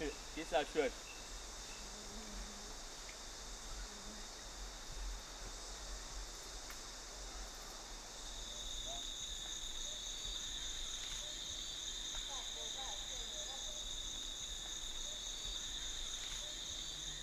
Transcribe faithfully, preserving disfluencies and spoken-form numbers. Yes, I should.